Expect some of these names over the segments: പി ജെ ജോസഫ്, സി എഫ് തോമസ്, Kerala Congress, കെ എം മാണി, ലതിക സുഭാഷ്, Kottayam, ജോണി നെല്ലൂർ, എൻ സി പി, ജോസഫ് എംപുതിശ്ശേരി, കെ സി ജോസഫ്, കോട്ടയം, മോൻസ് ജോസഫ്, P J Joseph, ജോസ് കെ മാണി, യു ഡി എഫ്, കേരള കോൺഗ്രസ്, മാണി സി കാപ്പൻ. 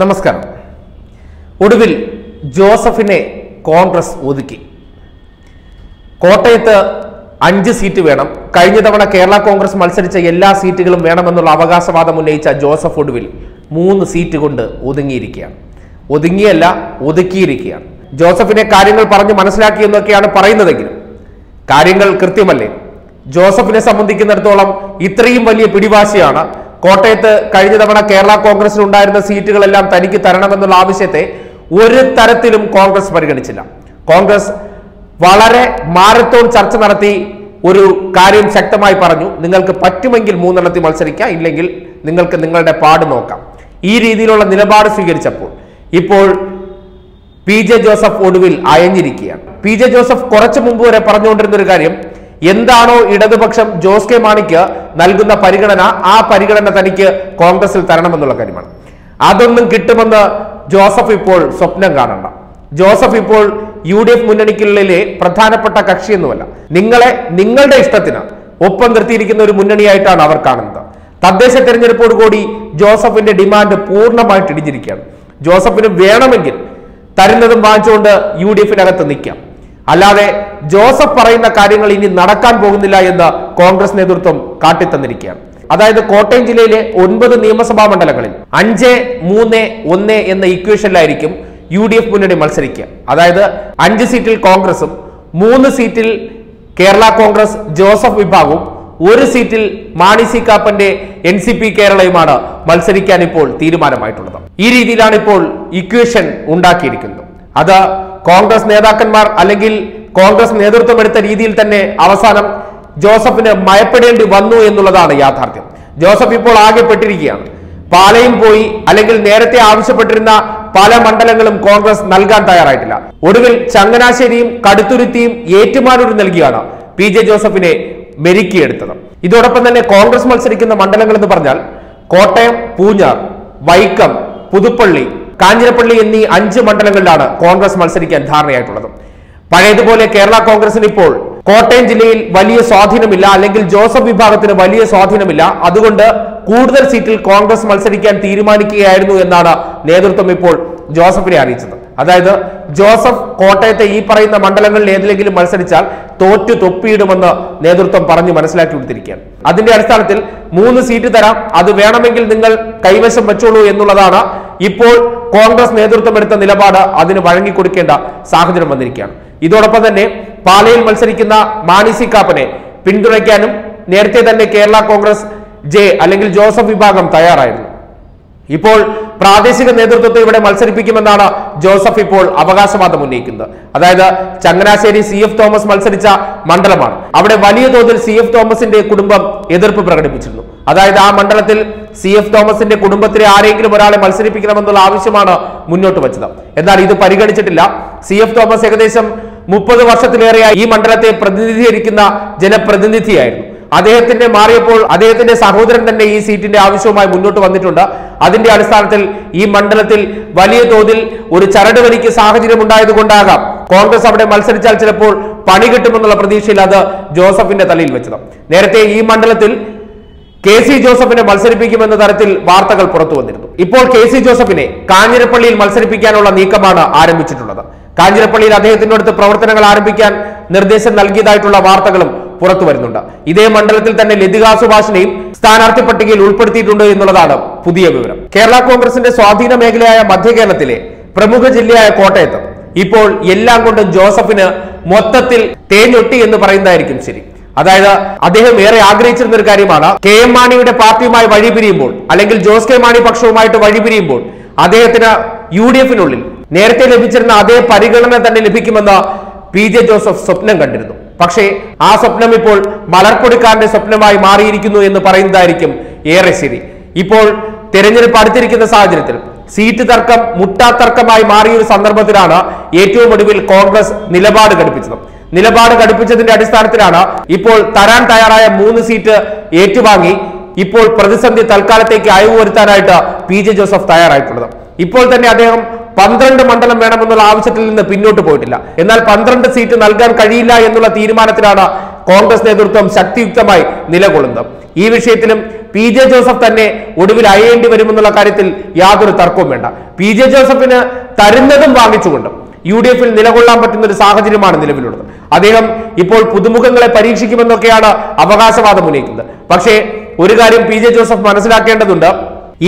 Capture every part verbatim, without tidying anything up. നമസ്കാരം. ഒടുവിൽ ജോസഫിനെ കോൺഗ്രസ് ഒതുക്കി. കോട്ടയത്ത് അഞ്ച് സീറ്റ് വേണം. കഴിഞ്ഞ തവണ കേരള കോൺഗ്രസ് മത്സരിച്ച എല്ലാ സീറ്റുകളും വേണമെന്നുള്ള അവകാശവാദം ഉന്നയിച്ച ജോസഫ് ഒടുവിൽ മൂന്ന് സീറ്റ് കൊണ്ട് ഒതുങ്ങിയിരിക്കുകയാണ്. ഒതുങ്ങിയല്ല, ഒതുക്കിയിരിക്കുകയാണ്. ജോസഫിനെ കാര്യങ്ങൾ പറഞ്ഞ് മനസ്സിലാക്കിയെന്നൊക്കെയാണ് പറയുന്നതെങ്കിലും കാര്യങ്ങൾ കൃത്യമല്ലേ? ജോസഫിനെ സംബന്ധിക്കുന്നിടത്തോളം ഇത്രയും വലിയ പിടിവാശിയാണ്. കോട്ടയത്ത് കഴിഞ്ഞ തവണ കേരള കോൺഗ്രസിനുണ്ടായിരുന്ന സീറ്റുകളെല്ലാം തനിക്ക് തരണമെന്നുള്ള ആവശ്യത്തെ ഒരു തരത്തിലും കോൺഗ്രസ് പരിഗണിച്ചില്ല. കോൺഗ്രസ് വളരെ മാരത്തോൺ ചർച്ച നടത്തി ഒരു കാര്യം ശക്തമായി പറഞ്ഞു, നിങ്ങൾക്ക് പറ്റുമെങ്കിൽ മൂന്നെണ്ണത്തിൽ മത്സരിക്കാം, ഇല്ലെങ്കിൽ നിങ്ങൾക്ക് നിങ്ങളുടെ പാട് നോക്കാം. ഈ രീതിയിലുള്ള നിലപാട് സ്വീകരിച്ചപ്പോൾ ഇപ്പോൾ പി ജെ ജോസഫ് ഒടുവിൽ അയഞ്ഞിരിക്കുകയാണ്. പി ജെ ജോസഫ് കുറച്ചു മുമ്പ് വരെ പറഞ്ഞുകൊണ്ടിരുന്ന ഒരു കാര്യം, എന്താണോ ഇടതുപക്ഷം ജോസ് കെ മാണിക്ക് നൽകുന്ന പരിഗണന, ആ പരിഗണന തനിക്ക് കോൺഗ്രസിൽ തരണമെന്നുള്ള കാര്യമാണ്. അതൊന്നും കിട്ടുമെന്ന് ജോസഫ് ഇപ്പോൾ സ്വപ്നം കാണണ്ട. ജോസഫ് ഇപ്പോൾ യു ഡി എഫ് മുന്നണിക്കുള്ളിലെ പ്രധാനപ്പെട്ട കക്ഷിയൊന്നുമല്ല. നിങ്ങളെ നിങ്ങളുടെ ഇഷ്ടത്തിന് ഒപ്പം നിർത്തിയിരിക്കുന്ന ഒരു മുന്നണിയായിട്ടാണ് അവർ കാണുന്നത്. തദ്ദേശ തെരഞ്ഞെടുപ്പോടുകൂടി ജോസഫിന്റെ ഡിമാൻഡ് പൂർണ്ണമായിട്ട് ഇടിഞ്ഞിരിക്കുകയാണ്. ജോസഫിന് വേണമെങ്കിൽ തരുന്നതും വാങ്ങിച്ചുകൊണ്ട് യു ഡി എഫിനകത്ത് നിൽക്കാം. അല്ലാതെ ജോസഫ് പറയുന്ന കാര്യങ്ങൾ ഇനി നടക്കാൻ പോകുന്നില്ല എന്ന് കോൺഗ്രസ് നേതൃത്വം കാട്ടിത്തന്നിരിക്കുകയാണ്. അതായത് കോട്ടയം ജില്ലയിലെ ഒൻപത് നിയമസഭാ മണ്ഡലങ്ങളിൽ അഞ്ച് മൂന്ന് ഒന്ന് എന്ന ഇക്വേഷനിലായിരിക്കും യു ഡി എഫ് മുന്നണി മത്സരിക്കുക. അതായത് അഞ്ച് സീറ്റിൽ കോൺഗ്രസും മൂന്ന് സീറ്റിൽ കേരള കോൺഗ്രസ് ജോസഫ് വിഭാഗവും ഒരു സീറ്റിൽ മാണി സി കാപ്പന്റെ എൻ സി പി കേരളയുമാണ് മത്സരിക്കാൻ ഇപ്പോൾ തീരുമാനമായിട്ടുള്ളത്. ഈ രീതിയിലാണ് ഇപ്പോൾ ഇക്വേഷൻ ഉണ്ടാക്കിയിരിക്കുന്നത്. അത് കോൺഗ്രസ് നേതാക്കന്മാർ അല്ലെങ്കിൽ കോൺഗ്രസ് നേതൃത്വം എടുത്ത രീതിയിൽ തന്നെ അവസാനം ജോസഫിന് മയപ്പെടേണ്ടി വന്നു എന്നുള്ളതാണ് യാഥാർത്ഥ്യം. ജോസഫ് ഇപ്പോൾ ആകെ പെട്ടിരിക്കുകയാണ്. പാലയും പോയി, അല്ലെങ്കിൽ നേരത്തെ ആവശ്യപ്പെട്ടിരുന്ന പല മണ്ഡലങ്ങളും കോൺഗ്രസ് നൽകാൻ തയ്യാറായിട്ടില്ല. ഒടുവിൽ ചങ്ങനാശ്ശേരിയും കടുത്തുരുത്തിയും ഏറ്റുമാനൂർ നൽകിയാണ് പി ജെ ജോസഫിനെ മെരുക്കിയെടുത്തത്. ഇതോടൊപ്പം തന്നെ കോൺഗ്രസ് മത്സരിക്കുന്ന മണ്ഡലങ്ങൾ എന്ന് പറഞ്ഞാൽ കോട്ടയം, പൂഞ്ഞാർ, വൈക്കം, പുതുപ്പള്ളി, കാഞ്ഞിരപ്പള്ളി എന്നീ അഞ്ച് മണ്ഡലങ്ങളിലാണ് കോൺഗ്രസ് മത്സരിക്കാൻ ധാരണയായിട്ടുള്ളത്. പഴയതുപോലെ കേരള കോൺഗ്രസിന് ഇപ്പോൾ കോട്ടയം ജില്ലയിൽ വലിയ സ്വാധീനമില്ല, അല്ലെങ്കിൽ ജോസഫ് വിഭാഗത്തിന് വലിയ സ്വാധീനമില്ല. അതുകൊണ്ട് കൂടുതൽ സീറ്റിൽ കോൺഗ്രസ് മത്സരിക്കാൻ തീരുമാനിക്കുകയായിരുന്നു എന്നാണ് നേതൃത്വം ഇപ്പോൾ ജോസഫിനെ അറിയിച്ചത്. അതായത് ജോസഫ് കോട്ടയത്തെ ഈ പറയുന്ന മണ്ഡലങ്ങളിൽ ഏതിലെങ്കിലും മത്സരിച്ചാൽ തോറ്റു തൊപ്പിയിടുമെന്ന് നേതൃത്വം പറഞ്ഞു മനസ്സിലാക്കി കൊടുത്തിരിക്കുകയാണ്. അതിന്റെ അടിസ്ഥാനത്തിൽ മൂന്ന് സീറ്റ് തരാം, അത് വേണമെങ്കിൽ നിങ്ങൾ കൈവശം വെച്ചോളൂ എന്നുള്ളതാണ് ഇപ്പോൾ കോൺഗ്രസ് നേതൃത്വം എടുത്ത നിലപാട്. അതിന് വഴങ്ങിക്കൊടുക്കേണ്ട സാഹചര്യം വന്നിരിക്കുകയാണ്. ഇതോടൊപ്പം തന്നെ പാലയിൽ മത്സരിക്കുന്ന മാണി സി കാപ്പനെ പിന്തുണയ്ക്കാനും നേരത്തെ തന്നെ കേരള കോൺഗ്രസ് ജെ അല്ലെങ്കിൽ ജോസഫ് വിഭാഗം തയ്യാറായിരുന്നു. ഇപ്പോൾ പ്രാദേശിക നേതൃത്വത്തെ ഇവിടെ മത്സരിപ്പിക്കുമെന്നാണ് ജോസഫ് ഇപ്പോൾ അവകാശവാദം ഉന്നയിക്കുന്നത്. അതായത് ചങ്ങനാശ്ശേരി സി എഫ് തോമസ് മത്സരിച്ച മണ്ഡലമാണ്. അവിടെ വലിയ തോതിൽ സി എഫ് തോമസിന്റെ കുടുംബം എതിർപ്പ് പ്രകടിപ്പിച്ചിരുന്നു. അതായത് ആ മണ്ഡലത്തിൽ സി എഫ് തോമസിന്റെ കുടുംബത്തിലെ ആരെങ്കിലും ഒരാളെ മത്സരിപ്പിക്കണമെന്നുള്ള ആവശ്യമാണ് മുന്നോട്ട് വെച്ചത്. എന്നാൽ ഇത് പരിഗണിച്ചിട്ടില്ല. സി എഫ് തോമസ് ഏകദേശം മുപ്പത് വർഷത്തിലേറെയായി ഈ മണ്ഡലത്തെ പ്രതിനിധീകരിക്കുന്ന ജനപ്രതിനിധിയായിരുന്നു. അദ്ദേഹത്തിന്റെ മാറിയപ്പോൾ അദ്ദേഹത്തിന്റെ സഹോദരൻ തന്നെ ഈ സീറ്റിന്റെ ആവശ്യവുമായി മുന്നോട്ട് വന്നിട്ടുണ്ട്. അതിന്റെ അടിസ്ഥാനത്തിൽ ഈ മണ്ഡലത്തിൽ വലിയ തോതിൽ ഒരു ചരട് വലിക്ക് സാഹചര്യം ഉണ്ടായതുകൊണ്ടാകാം കോൺഗ്രസ് അവിടെ മത്സരിച്ചാൽ ചിലപ്പോൾ പണി കിട്ടുമെന്നുള്ള പ്രതീക്ഷയിൽ അത് ജോസഫിന്റെ തലയിൽ വെച്ചത്. നേരത്തെ ഈ മണ്ഡലത്തിൽ കെ സി ജോസഫിനെ മത്സരിപ്പിക്കുമെന്ന തരത്തിൽ വാർത്തകൾ പുറത്തു വന്നിരുന്നു. ഇപ്പോൾ കെ സി ജോസഫിനെ കാഞ്ഞിരപ്പള്ളിയിൽ മത്സരിപ്പിക്കാനുള്ള നീക്കമാണ് ആരംഭിച്ചിട്ടുള്ളത്. കാഞ്ഞിരപ്പള്ളിയിൽ അദ്ദേഹത്തിന്റെ അടുത്ത് പ്രവർത്തനങ്ങൾ ആരംഭിക്കാൻ നിർദ്ദേശം നൽകിയതായിട്ടുള്ള വാർത്തകളും പുറത്തു വരുന്നുണ്ട്. ഇതേ മണ്ഡലത്തിൽ തന്നെ ലതിക സുഭാഷിനെയും സ്ഥാനാർത്ഥി പട്ടികയിൽ ഉൾപ്പെടുത്തിയിട്ടുണ്ട് എന്നുള്ളതാണ് പുതിയ വിവരം. കേരള കോൺഗ്രസിന്റെ സ്വാധീന മേഖലയായ മധ്യ കേരളത്തിലെ പ്രമുഖ ജില്ലയായ കോട്ടയത്ത് ഇപ്പോൾ എല്ലാം കൊണ്ടും ജോസഫിന് മൊത്തത്തിൽ തേഞ്ഞൊട്ടി എന്ന് പറയുന്നതായിരിക്കും ശരി. അതായത് അദ്ദേഹം ഏറെ ആഗ്രഹിച്ചിരുന്ന ഒരു കാര്യമാണ്, കെ എം മാണിയുടെ പാർട്ടിയുമായി വഴിപിരിയുമ്പോൾ, അല്ലെങ്കിൽ ജോസ് കെ മാണി പക്ഷവുമായിട്ട് വഴിപിരിയുമ്പോൾ അദ്ദേഹത്തിന് യു ഡി എഫിനുള്ളിൽ നേരത്തെ ലഭിച്ചിരുന്ന അതേ പരിഗണന തന്നെ ലഭിക്കുമെന്ന് പി ജെ ജോസഫ് സ്വപ്നം കണ്ടിരുന്നു. പക്ഷേ ആ സ്വപ്നം ഇപ്പോൾ മലർക്കൊടുക്കാരന്റെ സ്വപ്നമായി മാറിയിരിക്കുന്നു എന്ന് പറയുന്നതായിരിക്കും ഏറെ ശരി. ഇപ്പോൾ തെരഞ്ഞെടുപ്പ് അടുത്തിരിക്കുന്ന സാഹചര്യത്തിൽ സീറ്റ് തർക്കം മുട്ടാത്തർക്കമായി മാറിയൊരു സന്ദർഭത്തിലാണ് ഏറ്റവും ഒടുവിൽ കോൺഗ്രസ് നിലപാട് ഘടിപ്പിച്ചത്. നിലപാട് ഘടിപ്പിച്ചതിന്റെ അടിസ്ഥാനത്തിലാണ് ഇപ്പോൾ തരാൻ തയ്യാറായ മൂന്ന് സീറ്റ് ഏറ്റുവാങ്ങി ഇപ്പോൾ പ്രതിസന്ധി തൽക്കാലത്തേക്ക് അയവ് വരുത്താനായിട്ട് പി ജെ ജോസഫ് തയ്യാറായിട്ടുള്ളത്. ഇപ്പോൾ തന്നെ അദ്ദേഹം പന്ത്രണ്ട് മണ്ഡലം വേണമെന്നുള്ള ആവശ്യത്തിൽ നിന്ന് പിന്നോട്ട് പോയിട്ടില്ല. എന്നാൽ പന്ത്രണ്ട് സീറ്റ് നൽകാൻ കഴിയില്ല എന്നുള്ള തീരുമാനത്തിലാണ് കോൺഗ്രസ് നേതൃത്വം ശക്തിയുക്തമായി നിലകൊള്ളുന്നത്. ഈ വിഷയത്തിലും പി ജെ ജോസഫ് തന്നെ ഒടുവിൽ അയയേണ്ടി വരുമെന്നുള്ള കാര്യത്തിൽ യാതൊരു തർക്കവും വേണ്ട. പി ജെ ജോസഫിന് തരുന്നതും വാങ്ങിച്ചുകൊണ്ട് യു ഡി എഫിൽ നിലകൊള്ളാൻ പറ്റുന്ന ഒരു സാഹചര്യമാണ് നിലവിലുള്ളത്. അദ്ദേഹം ഇപ്പോൾ പുതുമുഖങ്ങളെ പരീക്ഷിക്കുമെന്നൊക്കെയാണ് അവകാശവാദം ഉന്നയിക്കുന്നത്. പക്ഷേ ഒരു കാര്യം പി ജെ ജോസഫ് മനസ്സിലാക്കേണ്ടതുണ്ട്.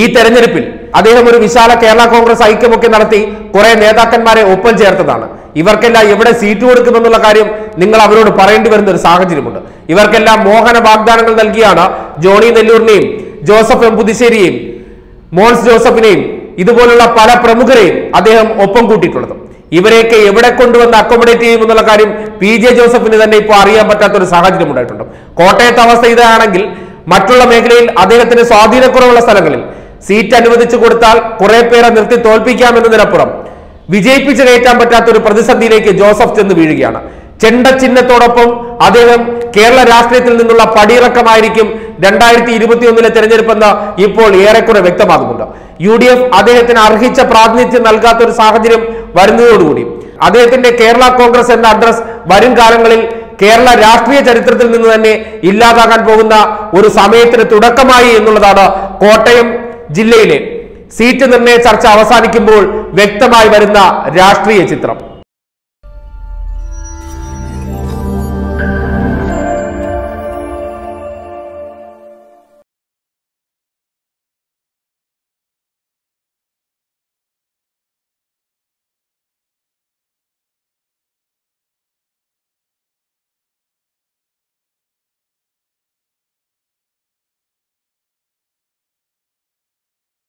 ഈ തെരഞ്ഞെടുപ്പിൽ അദ്ദേഹം ഒരു വിശാല കേരള കോൺഗ്രസ് ഐക്യമൊക്കെ നടത്തി കുറെ നേതാക്കന്മാരെ ഒപ്പം ചേർത്തതാണ്. ഇവർക്കെല്ലാം എവിടെ സീറ്റ് കൊടുക്കുമെന്നുള്ള കാര്യം നിങ്ങൾ അവരോട് പറയേണ്ടി വരുന്ന ഒരു സാഹചര്യമുണ്ട്. ഇവർക്കെല്ലാം മോഹന വാഗ്ദാനങ്ങൾ നൽകിയാണ് ജോണി നെല്ലൂരിനെയും ജോസഫ് എംപുതിശ്ശേരിയെയും മോൻസ് ജോസഫിനെയും ഇതുപോലുള്ള പല പ്രമുഖരെയും അദ്ദേഹം ഒപ്പം കൂട്ടിയിട്ടുള്ളത്. ഇവരെയൊക്കെ എവിടെ കൊണ്ടുവന്ന് അക്കോമഡേറ്റ് ചെയ്യുമെന്നുള്ള കാര്യം പി ജെ ജോസഫിന് തന്നെ ഇപ്പോൾ അറിയാൻ പറ്റാത്തൊരു സാഹചര്യം ഉണ്ടായിട്ടുണ്ട്. കോട്ടയത്തെ അവസ്ഥ ഇതാണെങ്കിൽ മറ്റുള്ള മേഖലയിൽ അദ്ദേഹത്തിന് സ്വാധീനക്കുറവുള്ള സ്ഥലങ്ങളിൽ സീറ്റ് അനുവദിച്ചു കൊടുത്താൽ കുറെ പേരെ നിർത്തി തോൽപ്പിക്കാമെന്നതിനപ്പുറം വിജയിപ്പിച്ച് കയറ്റാൻ പറ്റാത്ത ഒരു പ്രതിസന്ധിയിലേക്ക് ജോസഫ് ചെന്ന് വീഴുകയാണ്. ചെണ്ട ചിഹ്നത്തോടൊപ്പം അദ്ദേഹം കേരള രാഷ്ട്രീയത്തിൽ നിന്നുള്ള പടിയിറക്കമായിരിക്കും രണ്ടായിരത്തി ഇരുപത്തി ഒന്നിലെ തെരഞ്ഞെടുപ്പെന്ന് ഇപ്പോൾ ഏറെക്കുറെ വ്യക്തമാകുന്നുണ്ട്. യു ഡി എഫ് അദ്ദേഹത്തിന് അർഹിച്ച പ്രാതിനിധ്യം നൽകാത്തൊരു സാഹചര്യം വരുന്നതോടുകൂടി അദ്ദേഹത്തിന്റെ കേരള കോൺഗ്രസ് എന്ന അഡ്രസ് വരും കാലങ്ങളിൽ കേരള രാഷ്ട്രീയ ചരിത്രത്തിൽ നിന്ന് തന്നെ ഇല്ലാതാകാൻ പോകുന്ന ഒരു സമയത്തിന് തുടക്കമായി എന്നുള്ളതാണ് കോട്ടയം ജില്ലയിലെ സീറ്റ് നിർണയ ചർച്ച അവസാനിക്കുമ്പോൾ വ്യക്തമായി വരുന്ന രാഷ്ട്രീയ ചിത്രം.